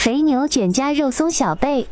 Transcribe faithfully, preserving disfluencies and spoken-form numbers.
肥牛卷夹肉松小贝。